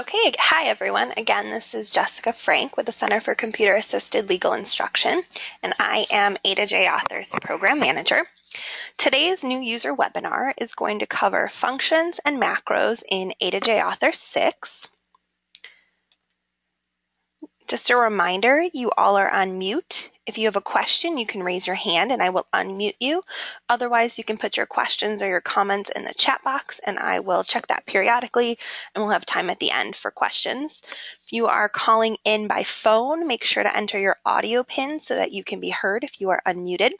Okay, hi everyone. Again, this is Jessica Frank with the Center for Computer Assisted Legal Instruction, and I am A2J Authors Program Manager. Today's new user webinar is going to cover functions and macros in A2J Author 6. Just a reminder, you all are on mute. If you have a question, you can raise your hand and I will unmute you. Otherwise, you can put your questions or your comments in the chat box and I will check that periodically, and we'll have time at the end for questions. If you are calling in by phone, make sure to enter your audio pin so that you can be heard if you are unmuted.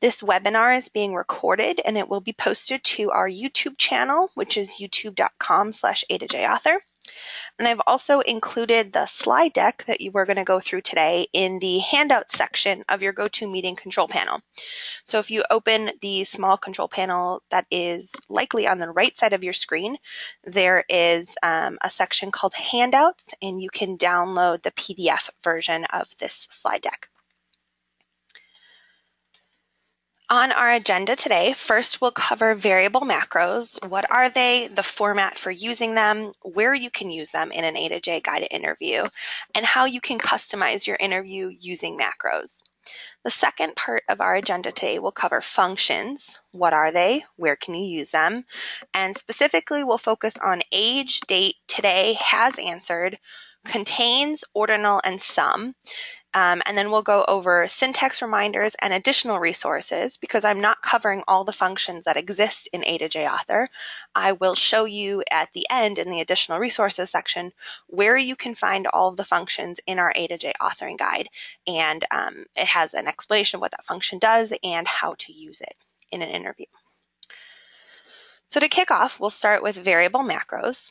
This webinar is being recorded and it will be posted to our YouTube channel, which is youtube.com/A2J Author. And I've also included the slide deck that you were going to go through today in the handout section of your GoToMeeting control panel. So if you open the small control panel that is likely on the right side of your screen, there is a section called handouts, and you can download the PDF version of this slide deck. On our agenda today, first we'll cover variable macros. What are they, the format for using them, where you can use them in an A2J guided interview, and how you can customize your interview using macros. The second part of our agenda today will cover functions. What are they, where can you use them, and specifically we'll focus on age, date, today, has answered, contains, ordinal, and sum. And then we'll go over syntax reminders and additional resources, because I'm not covering all the functions that exist in A2J Author. I will show you at the end in the additional resources section where you can find all of the functions in our A2J authoring guide, and it has an explanation of what that function does and how to use it in an interview. So to kick off, we'll start with variable macros.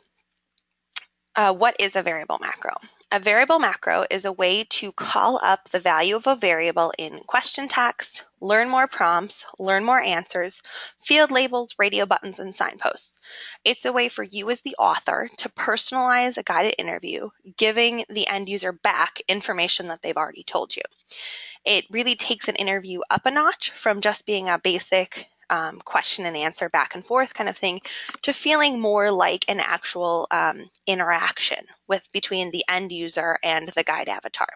What is a variable macro? A variable macro is a way to call up the value of a variable in question text, learn more prompts, learn more answers, field labels, radio buttons, and signposts. It's a way for you as the author to personalize a guided interview, giving the end user back information that they've already told you. It really takes an interview up a notch from just being a basic question and answer back and forth kind of thing to feeling more like an actual interaction between the end user and the guide avatar.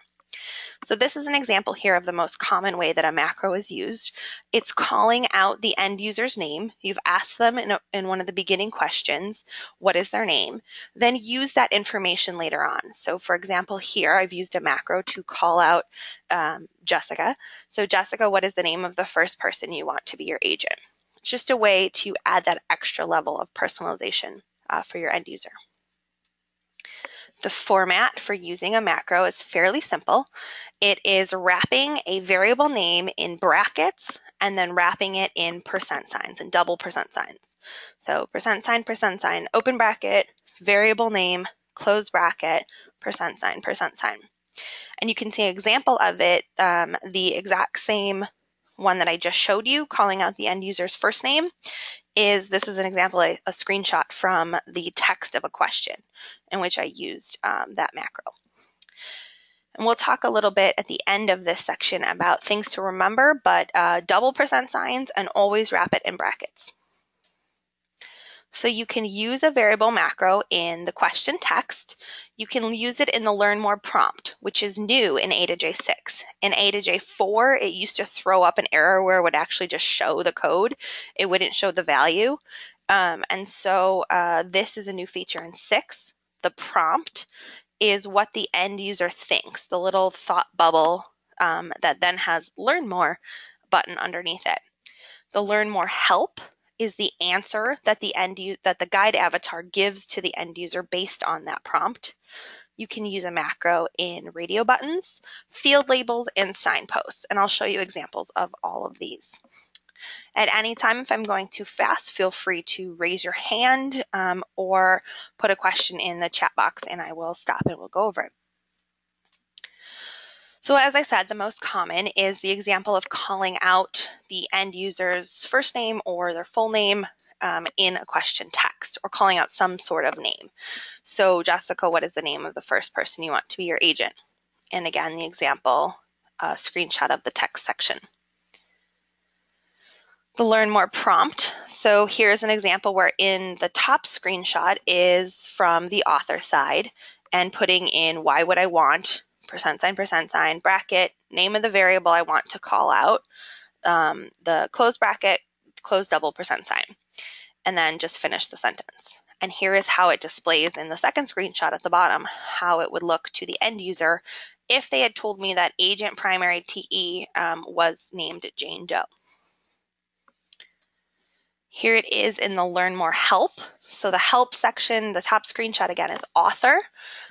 So this is an example here of the most common way that a macro is used. It's calling out the end user's name. You've asked them in one of the beginning questions, what is their name? Then use that information later on. So for example, here I've used a macro to call out Jessica. So Jessica, what is the name of the first person you want to be your agent? It's just a way to add that extra level of personalization for your end user. The format for using a macro is fairly simple. It is wrapping a variable name in brackets and then wrapping it in percent signs and double percent signs. So percent sign, open bracket, variable name, close bracket, percent sign. And you can see an example of it, the exact same one that I just showed you, calling out the end user's first name. This is an example, a screenshot from the text of a question in which I used that macro. And we'll talk a little bit at the end of this section about things to remember, but double percent signs and always wrap it in brackets. So you can use a variable macro in the question text. You can use it in the Learn More prompt, which is new in A2J 6. In A2J 4, it used to throw up an error where it would actually just show the code. It wouldn't show the value. And so this is a new feature in 6. The prompt is what the end user thinks, the little thought bubble that then has Learn More button underneath it. The Learn More help is the answer that the guide avatar gives to the end user based on that prompt. You can use a macro in radio buttons, field labels, and signposts, and I'll show you examples of all of these. At any time, if I'm going too fast, feel free to raise your hand or put a question in the chat box and I will stop and we'll go over it. So as I said, the most common is the example of calling out the end user's first name or their full name in a question text, or calling out some sort of name. So Jessica, what is the name of the first person you want to be your agent? And again, the example, a screenshot of the text section. the Learn More prompt. So here's an example where in the top screenshot is from the author side and putting in why would I want, %, %, bracket, name of the variable I want to call out, the close bracket, close double %, and then just finish the sentence. And here is how it displays in the second screenshot at the bottom, how it would look to the end user if they had told me that agent primary TE was named Jane Doe. Here it is in the Learn More help. So the help section, the top screenshot again is author,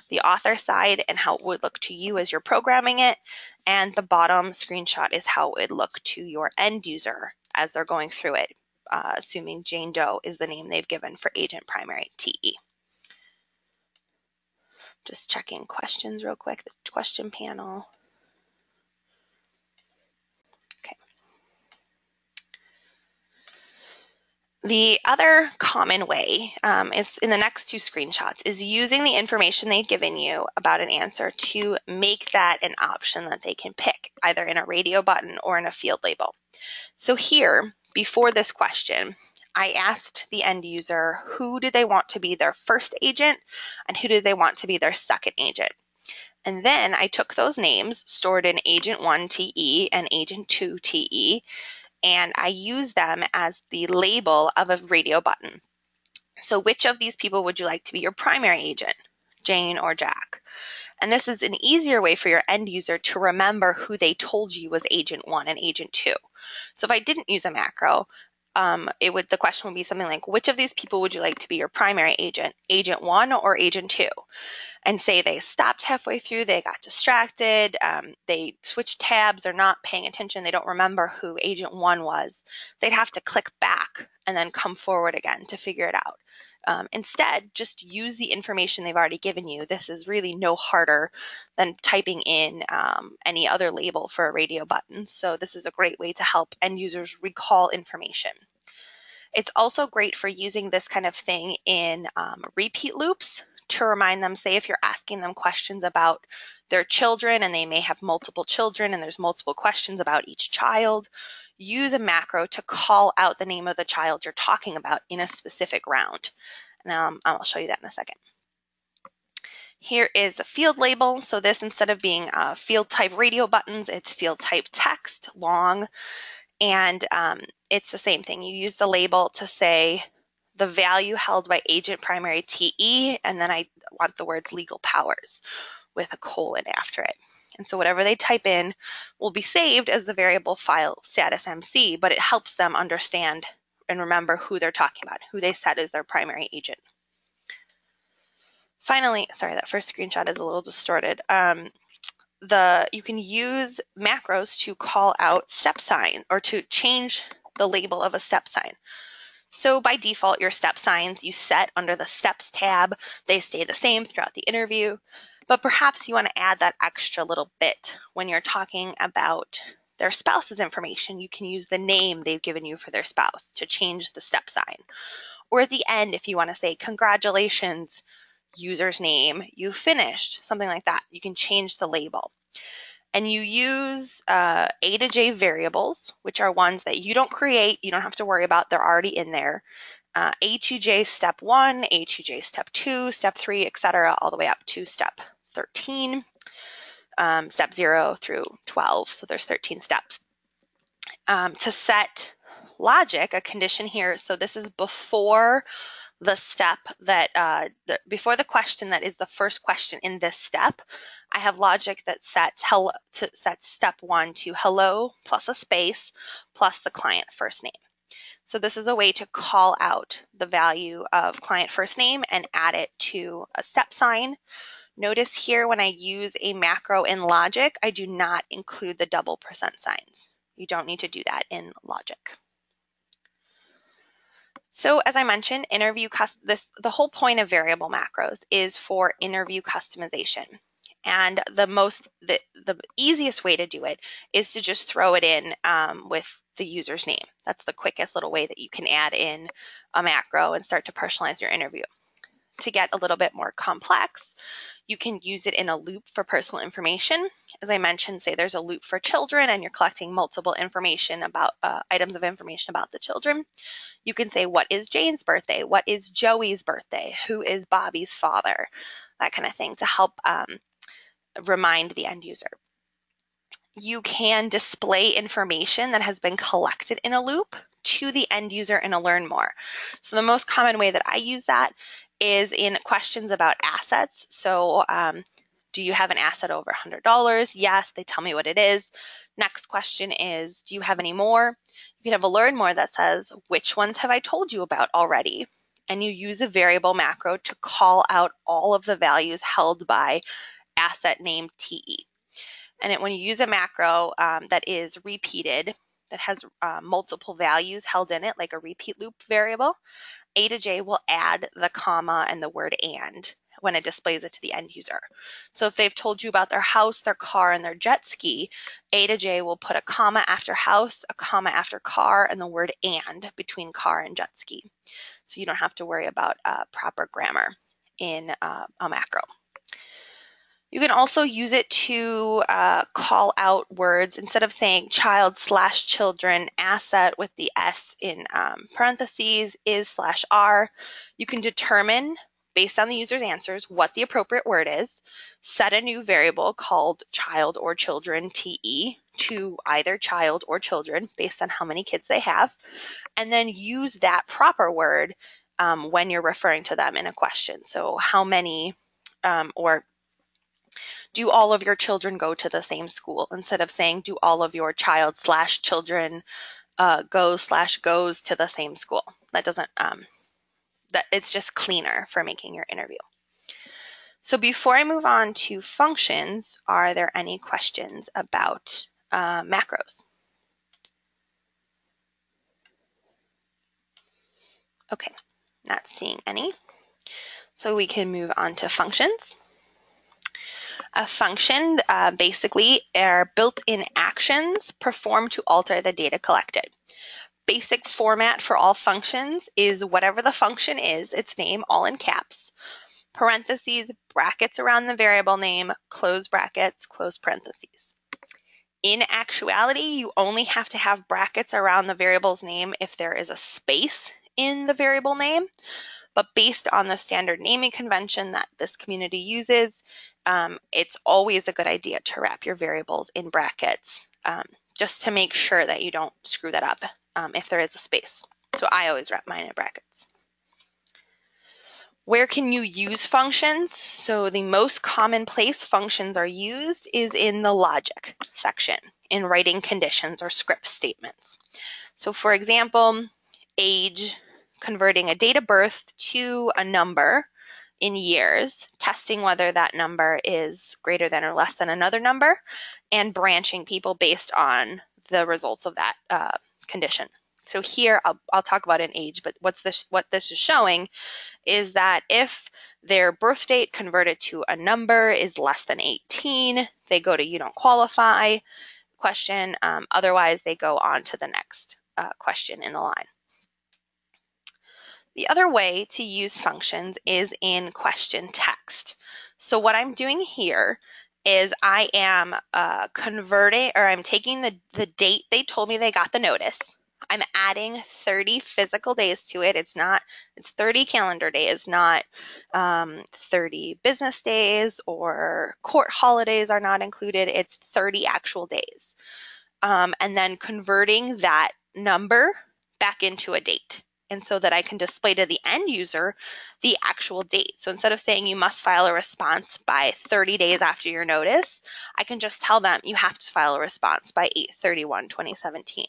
the author side and how it would look to you as you're programming it. And the bottom screenshot is how it would look to your end user as they're going through it, assuming Jane Doe is the name they've given for agent primary TE. Just checking questions real quick, the question panel. The other common way is in the next two screenshots is using the information they've given you about an answer to make that an option that they can pick either in a radio button or in a field label. So here, before this question, I asked the end user who did they want to be their first agent and who did they want to be their second agent. And then I took those names stored in agent 1 TE and agent 2 TE, and I use them as the label of a radio button. So which of these people would you like to be your primary agent, Jane or Jack? And this is an easier way for your end user to remember who they told you was agent 1 and agent 2. So if I didn't use a macro, the question would be something like, which of these people would you like to be your primary agent, agent 1 or agent 2? And say they stopped halfway through, they got distracted, they switched tabs, they're not paying attention, they don't remember who agent 1 was, they'd have to click back and then come forward again to figure it out. Instead, just use the information they've already given you. This is really no harder than typing in any other label for a radio button. So this is a great way to help end users recall information. It's also great for using this kind of thing in repeat loops to remind them, say if you're asking them questions about their children and they may have multiple children and there's multiple questions about each child, use a macro to call out the name of the child you're talking about in a specific round. And I'll show you that in a second. Here is a field label. So this, instead of being field type radio buttons, it's field type text, long, and it's the same thing. You use the label to say the value held by agent primary TE, and then I want the words legal powers with a colon after it. And so whatever they type in will be saved as the variable file status MC, but it helps them understand and remember who they're talking about, who they said is their primary agent. Finally, sorry, that first screenshot is a little distorted. You can use macros to call out step sign or to change the label of a step sign. So by default, your step signs you set under the steps tab, they stay the same throughout the interview. But perhaps you want to add that extra little bit when you're talking about their spouse's information. You can use the name they've given you for their spouse to change the step sign. Or at the end, if you want to say, congratulations, user's name, you finished, something like that. You can change the label. And you use A2J variables, which are ones that you don't create, you don't have to worry about, they're already in there. A2J step 1, A2J step 2, step 3, etc., all the way up to step 13, step 0 through 12, so there's 13 steps. To set logic, a condition here, so this is before the step that, before the question that is the first question in this step, I have logic that sets hello to sets step 1 to hello plus a space plus the client first name. So this is a way to call out the value of client first name and add it to a step sign. Notice here when I use a macro in logic, I do not include the double %. You don't need to do that in logic. So as I mentioned, the whole point of variable macros is for interview customization. And the easiest way to do it is to just throw it in with the user's name. That's the quickest little way that you can add in a macro and start to personalize your interview. To get a little bit more complex, You can use it in a loop for personal information. As I mentioned, say there's a loop for children and you're collecting multiple information about items of information about the children. You can say, what is Jane's birthday? What is Joey's birthday? Who is Bobby's father? That kind of thing to help remind the end user. You can display information that has been collected in a loop to the end user in a Learn More. So the most common way that I use that is in questions about assets. So do you have an asset over $100? Yes, they tell me what it is. Next question is, do you have any more? You can have a Learn More that says, which ones have I told you about already? And you use a variable macro to call out all of the values held by asset name TE. And when you use a macro that is repeated, that has multiple values held in it, like a repeat loop variable, A2J will add the comma and the word and when it displays it to the end user. So if they've told you about their house, their car, and their jet ski, A2J will put a comma after house, a comma after car, and the word and between car and jet ski. So you don't have to worry about proper grammar in a macro. You can also use it to call out words. Instead of saying child/children asset with the S in parentheses is/are, you can determine based on the user's answers what the appropriate word is, set a new variable called child or children TE to either child or children based on how many kids they have, and then use that proper word when you're referring to them in a question. So how many or do all of your children go to the same school? Instead of saying, do all of your child/children goes to the same school? That doesn't, it's just cleaner for making your interview. So before I move on to functions, are there any questions about macros? Okay, not seeing any. So we can move on to functions. A function basically are built-in actions performed to alter the data collected. Basic format for all functions is whatever the function is, its name, all in caps, parentheses, brackets around the variable name, close brackets, close parentheses. In actuality, you only have to have brackets around the variable's name if there is a space in the variable name. But based on the standard naming convention that this community uses, it's always a good idea to wrap your variables in brackets just to make sure that you don't screw that up if there is a space. So I always wrap mine in brackets. Where can you use functions? So the most common place functions are used is in the logic section, in writing conditions or script statements. So for example, age, converting a date of birth to a number in years, testing whether that number is greater than or less than another number, and branching people based on the results of that condition. So here I'll talk about an age, but what this is showing is that if their birth date converted to a number is less than 18, they go to you don't qualify question. Otherwise, they go on to the next question in the line. The other way to use functions is in question text. So what I'm doing here is I am converting, or I'm taking the date they told me they got the notice. I'm adding 30 physical days to it. It's 30 calendar days, not 30 business days or court holidays are not included. It's 30 actual days. And then converting that number back into a date, and so that I can display to the end user the actual date. So instead of saying you must file a response by 30 days after your notice, I can just tell them you have to file a response by 8/31/2017.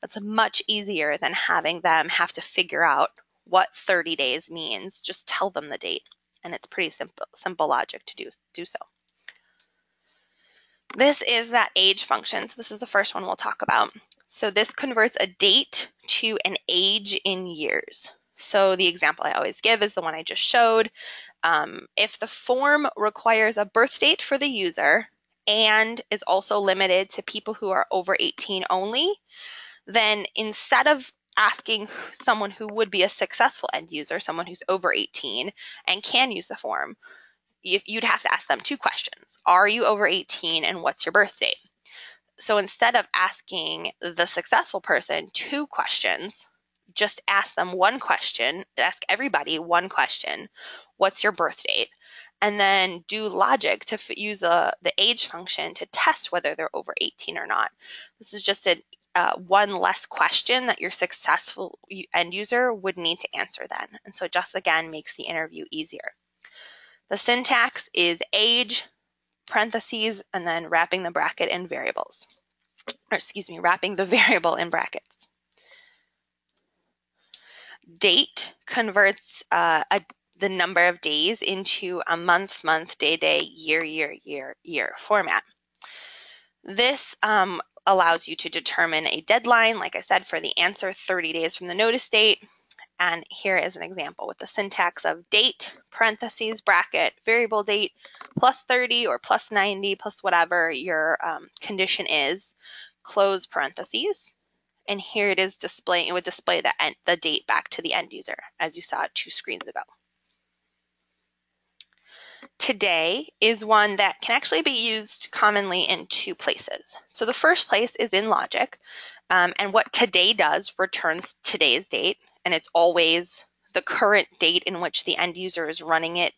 That's much easier than having them have to figure out what 30 days means. Just tell them the date, and it's pretty simple logic to do so. This is that age function, so this is the first one we'll talk about. So this converts a date to an age in years. So the example I always give is the one I just showed. If the form requires a birth date for the user and is also limited to people who are over 18 only, then instead of asking someone who would be a successful end user, someone who's over 18 and can use the form, you'd have to ask them two questions. Are you over 18 and what's your birth date? So instead of asking the successful person two questions, just ask them one question, ask everybody one question, what's your birth date? And then do logic to use the age function to test whether they're over 18 or not. This is just a one less question that your successful end user would need to answer then. And so it just again makes the interview easier. The syntax is age, parentheses, and then wrapping the bracket in variables, or excuse me, wrapping the variable in brackets. Date converts the number of days into a month, month, day, day, year, year, year, year format. This allows you to determine a deadline, like I said, for the answer, 30 days from the notice date. And here is an example with the syntax of date, parentheses, bracket, variable date, plus 30 or plus 90, plus whatever your condition is, close parentheses. And here it is displaying, it would display the date back to the end user, as you saw two screens ago. Today is one that can actually be used commonly in two places. So the first place is in logic, and what today does returns today's date, and it's always the current date in which the end user is running it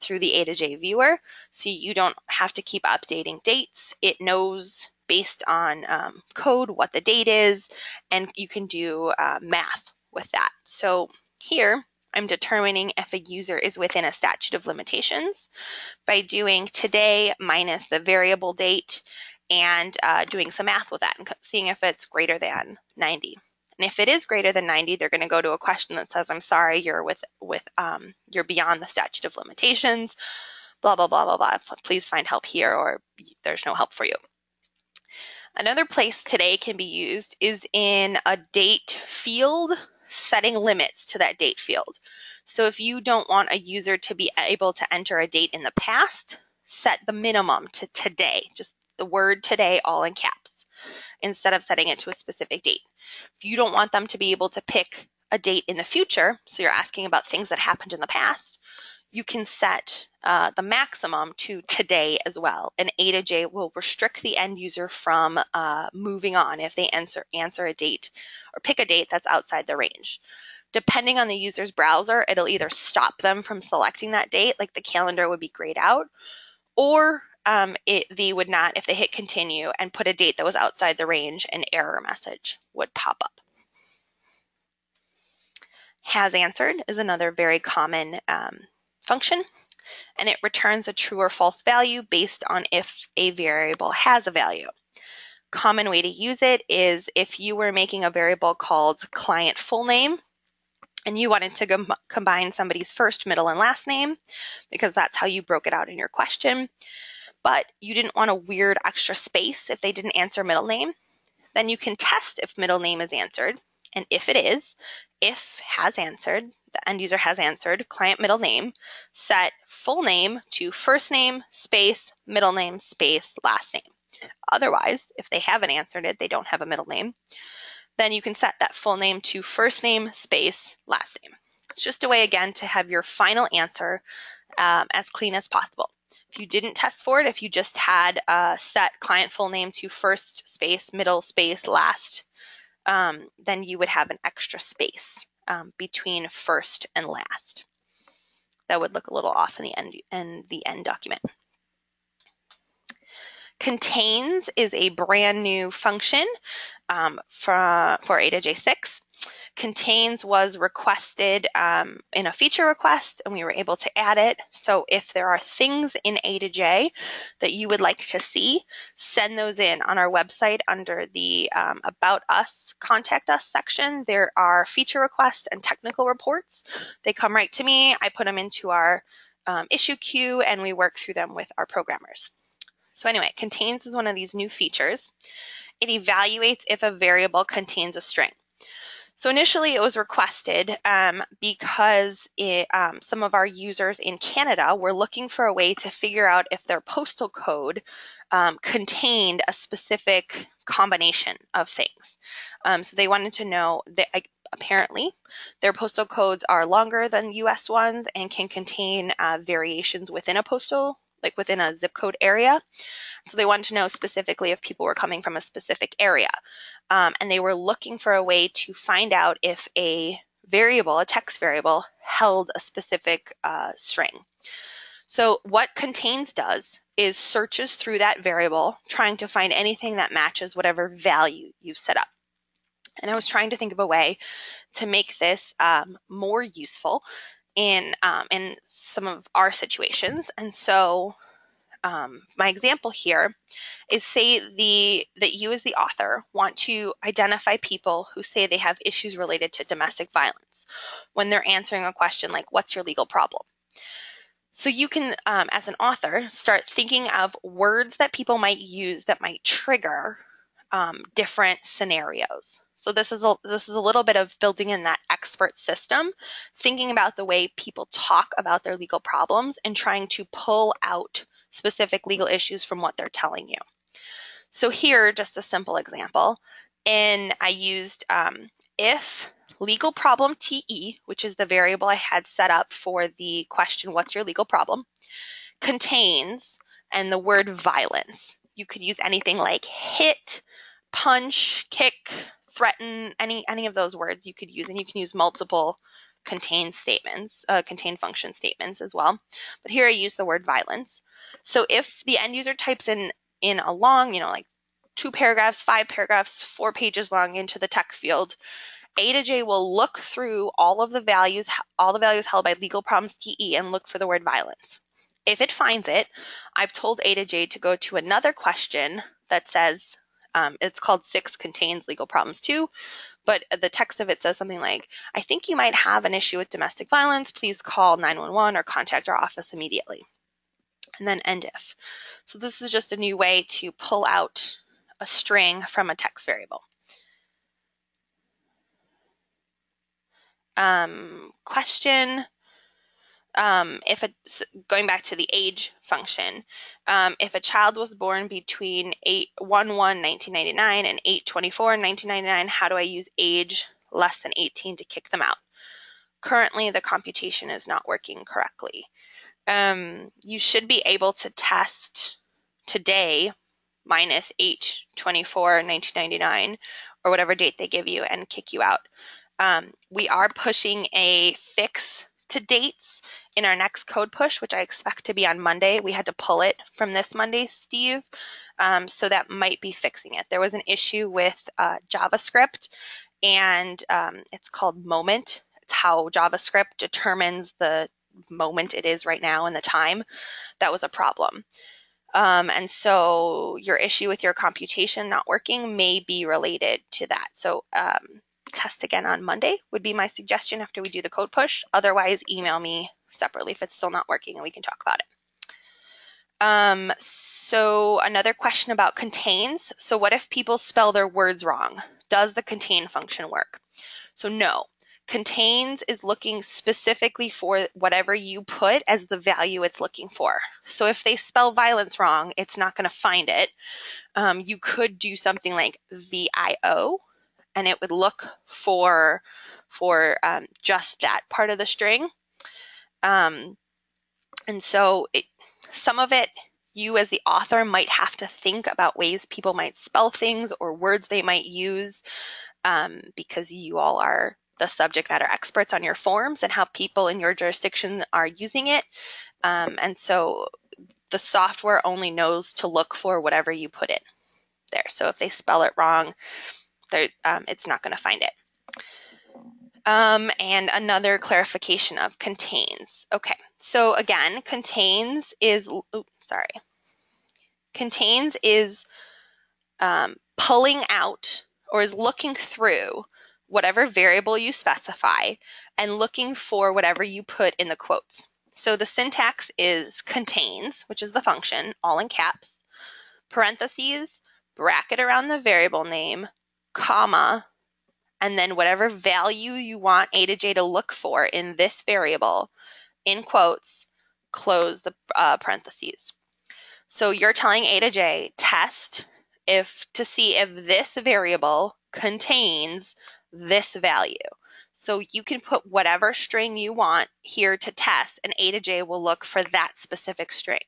through the A2J viewer, so you don't have to keep updating dates. It knows based on code what the date is, and you can do math with that. So here, I'm determining if a user is within a statute of limitations by doing today minus the variable date and doing some math with that and seeing if it's greater than 90. And if it is greater than 90, they're going to go to a question that says, I'm sorry, you're beyond the statute of limitations, blah, blah, blah, blah, blah. Please find help here, or there's no help for you. Another place today can be used is in a date field, setting limits to that date field. So if you don't want a user to be able to enter a date in the past, set the minimum to today, just the word today all in caps, instead of setting it to a specific date. If you don't want them to be able to pick a date in the future, so you're asking about things that happened in the past, you can set the maximum to today as well. And A2J will restrict the end user from moving on if they answer a date or pick a date that's outside the range. Depending on the user's browser, it'll either stop them from selecting that date, like the calendar would be grayed out, or they would not, if they hit continue and put a date that was outside the range, an error message would pop up. Has answered is another very common function, and it returns a true or false value based on if a variable has a value. Common way to use it is if you were making a variable called client full name and you wanted to combine somebody's first, middle, and last name, because that's how you broke it out in your question, but you didn't want a weird extra space if they didn't answer middle name, then you can test if middle name is answered, and if it is, if has answered, the end user has answered, client middle name, set full name to first name, space, middle name, space, last name. Otherwise, if they haven't answered it, they don't have a middle name, then you can set that full name to first name, space, last name. It's just a way, again, to have your final answer as clean as possible. If you didn't test for it, if you just had set client full name to first, space, middle, space, last, then you would have an extra space between first and last. That would look a little off in the end document. Contains is a brand new function for A2J 6. Contains was requested in a feature request, and we were able to add it. So if there are things in A2J that you would like to see, send those in on our website under the About Us, Contact Us section. There are feature requests and technical reports. They come right to me. I put them into our issue queue, and we work through them with our programmers. So anyway, contains is one of these new features. It evaluates if a variable contains a string. So initially it was requested because some of our users in Canada were looking for a way to figure out if their postal code contained a specific combination of things. So they wanted to know that apparently. Their postal codes are longer than US ones and can contain variations within a postal, like within a zip code area. So they wanted to know specifically if people were coming from a specific area. And they were looking for a way to find out if a variable, a text variable, held a specific string. So what contains does is searches through that variable, trying to find anything that matches whatever value you've set up. And I was trying to think of a way to make this more useful in some of our situations. And so my example here is, say that you as the author want to identify people who say they have issues related to domestic violence when they're answering a question like, what's your legal problem? So you can, as an author, start thinking of words that people might use that might trigger different scenarios. So this is a little bit of building in that expert system, thinking about the way people talk about their legal problems and trying to pull out specific legal issues from what they're telling you. So here, just a simple example, and I used if legal problem TE, which is the variable I had set up for the question, what's your legal problem, contains, and the word violence. You could use anything like hit, punch, kick, threaten, any of those words you could use, and you can use multiple contain statements, contain function statements as well. But here I use the word violence. So if the end user types in a long, like 2 paragraphs, 5 paragraphs, 4 pages long into the text field, A to J will look through all the values held by legal problems TE and look for the word violence. If it finds it, I've told A to J to go to another question that says, it's called 6 contains legal problems too, but the text of it says something like, I think you might have an issue with domestic violence, please call 911 or contact our office immediately, and then end if. So this is just a new way to pull out a string from a text variable. Question. Going back to the age function, if a child was born between 8/11/1999 and 8/24/1999, how do I use age less than 18 to kick them out? Currently, the computation is not working correctly. You should be able to test today minus 8/24/1999 or whatever date they give you and kick you out. We are pushing a fix to dates in our next code push, which I expect to be on Monday. We had to pull it from this Monday, Steve, so that might be fixing it. There was an issue with JavaScript, and it's called moment. It's how JavaScript determines the moment it is right now and the time. That was a problem. And so your issue with your computation not working may be related to that. So test again on Monday would be my suggestion after we do the code push. Otherwise, email me separately if it's still not working and we can talk about it. So another question about contains. So what if people spell their words wrong? Does the contain function work? So no. Contains is looking specifically for whatever you put as the value it's looking for. So if they spell violence wrong, it's not going to find it. You could do something like VIO, and it would look for just that part of the string. And so some of it, you as the author might have to think about ways people might spell things or words they might use, because you all are the subject matter experts on your forms and how people in your jurisdiction are using it. And so the software only knows to look for whatever you put in there. So if they spell it wrong, it's not going to find it. And another clarification of contains. Okay, so again, contains is, contains is pulling out, or is looking through whatever variable you specify and looking for whatever you put in the quotes. So the syntax is contains, which is the function, all in caps, parentheses, bracket around the variable name, comma, and then whatever value you want A to J to look for in this variable, in quotes, close the parentheses. So you're telling A to J, test to see if this variable contains this value. So you can put whatever string you want here to test, and A to J will look for that specific string.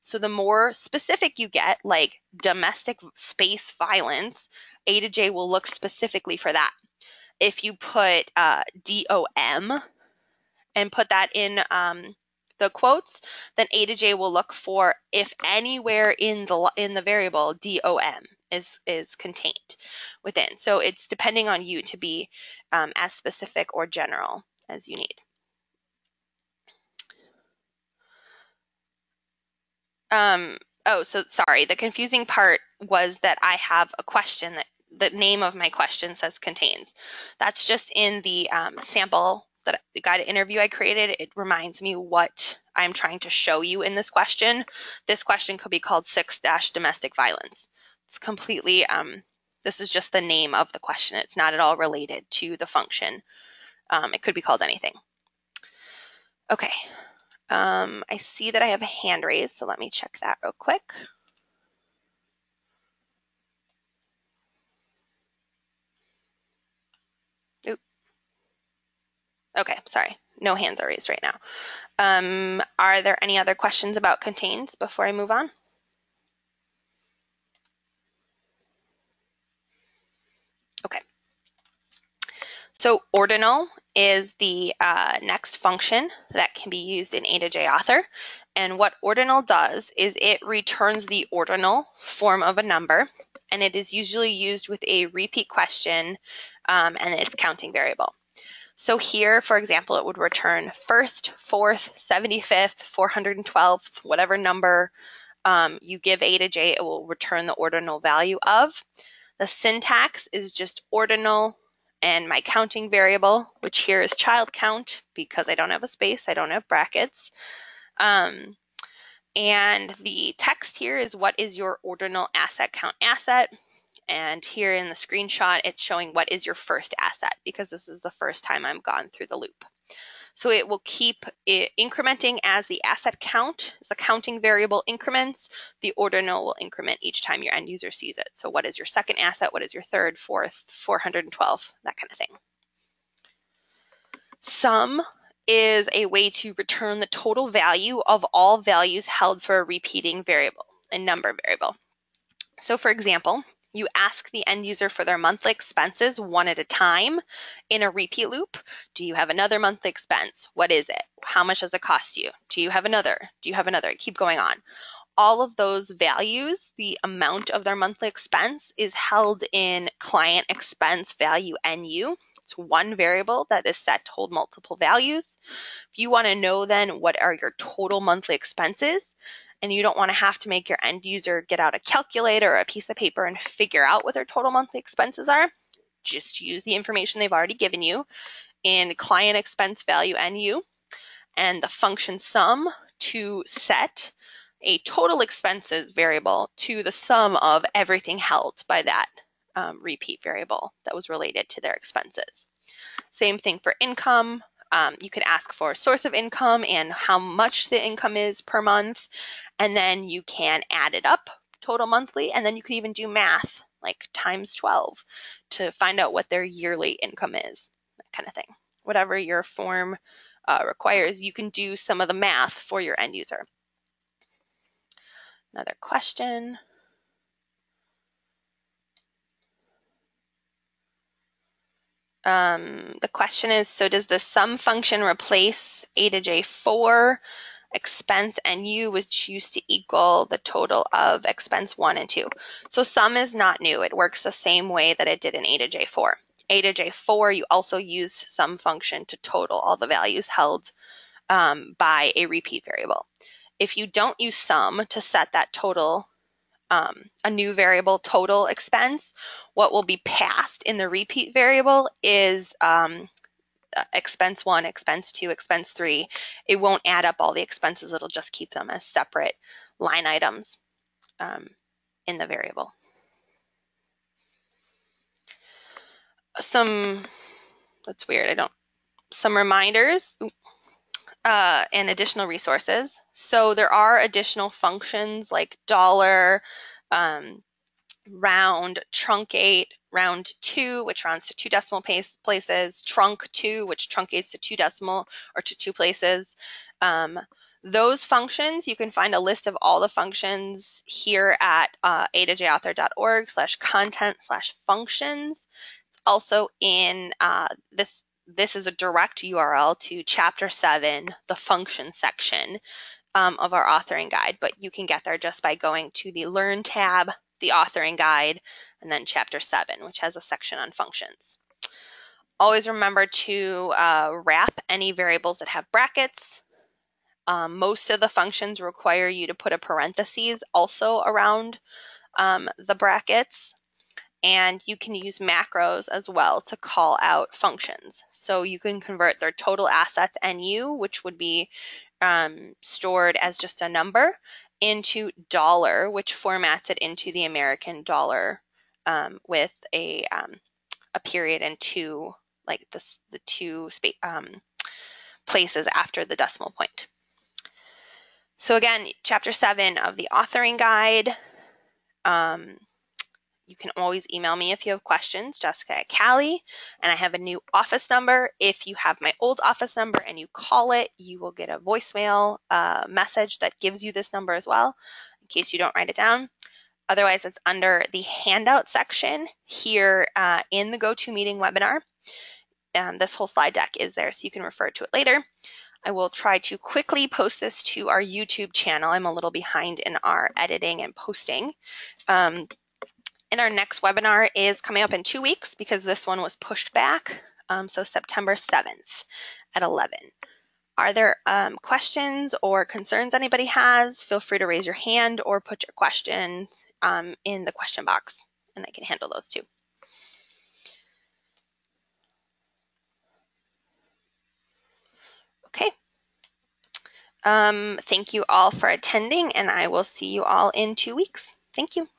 So the more specific you get, like domestic space violence, A to J will look specifically for that. If you put DOM and put that in the quotes, then A to J will look for if anywhere in the variable DOM is contained within. So it's depending on you to be as specific or general as you need. Oh, so sorry, the confusing part was that I have a question that the name of my question says contains. That's just in the sample that the guided interview I created. It reminds me what I'm trying to show you in this question. This question could be called 6-domestic violence. It's completely, this is just the name of the question. It's not at all related to the function. It could be called anything. Okay, I see that I have a hand raised, so let me check that real quick. Okay, sorry, no hands are raised right now. Are there any other questions about contains before I move on? Okay, so ordinal is the next function that can be used in A to J Author. And what ordinal does is it returns the ordinal form of a number, and it is usually used with a repeat question and its counting variable. So here, for example, it would return 1st, 4th, 75th, 412th, whatever number you give A to J, it will return the ordinal value of. The syntax is just ordinal and my counting variable, which here is child count because I don't have a space, I don't have brackets. And the text here is what is your ordinal asset count asset. And here in the screenshot, it's showing what is your first asset because this is the first time I've gone through the loop. So it will keep incrementing as the asset count, as the counting variable increments, the ordinal will increment each time your end user sees it. So what is your second asset? What is your third, fourth, 412, that kind of thing. Sum is a way to return the total value of all values held for a repeating variable, a number variable. So for example, you ask the end user for their monthly expenses one at a time in a repeat loop. Do you have another monthly expense? What is it? How much does it cost you? Do you have another? Do you have another? Keep going on. All of those values, the amount of their monthly expense is held in client expense value NU. It's one variable that is set to hold multiple values. If you want to know then what are your total monthly expenses, and you don't want to have to make your end user get out a calculator or a piece of paper and figure out what their total monthly expenses are, just use the information they've already given you in client expense value NU and the function sum to set a total expenses variable to the sum of everything held by that repeat variable that was related to their expenses. Same thing for income. You could ask for a source of income and how much the income is per month, and then you can add it up total monthly, and then you could even do math like times 12 to find out what their yearly income is, that kind of thing. Whatever your form requires, you can do some of the math for your end user. Another question. The question is, so does the sum function replace A to J for expense NU, which used to equal the total of expense 1 and 2? So sum is not new. It works the same way that it did in A to J 4. A to J 4, you also use sum function to total all the values held by a repeat variable. If you don't use sum to set that total, a new variable total expense, what will be passed in the repeat variable is expense 1, expense 2, expense 3. It won't add up all the expenses. It'll just keep them as separate line items in the variable. That's weird. Some reminders. And additional resources. So there are additional functions like dollar, round, truncate, round 2, which rounds to 2 decimal places, trunk 2, which truncates to 2 decimal or to 2 places. Those functions, you can find a list of all the functions here at a2jauthor.org/content/functions. It's also in this is a direct URL to Chapter 7, the function section of our authoring guide, but you can get there just by going to the Learn tab, the authoring guide, and then Chapter 7, which has a section on functions. Always remember to wrap any variables that have brackets. Most of the functions require you to put a parentheses also around the brackets. And you can use macros as well to call out functions. So you can convert their total assets NU, which would be stored as just a number, into dollar, which formats it into the American dollar with a period and two, like this, the two places after the decimal point. So again, Chapter 7 of the authoring guide. You can always email me if you have questions, Jessica@CALI, and I have a new office number. If you have my old office number and you call it, you will get a voicemail message that gives you this number as well, in case you don't write it down. Otherwise, it's under the handout section here in the GoToMeeting webinar. This whole slide deck is there, so you can refer to it later. I will try to quickly post this to our YouTube channel. I'm a little behind in our editing and posting. And our next webinar is coming up in 2 weeks because this one was pushed back, so September 7th at 11. Are there questions or concerns anybody has? Feel free to raise your hand or put your question in the question box, and I can handle those too. Okay. Thank you all for attending, and I will see you all in 2 weeks. Thank you.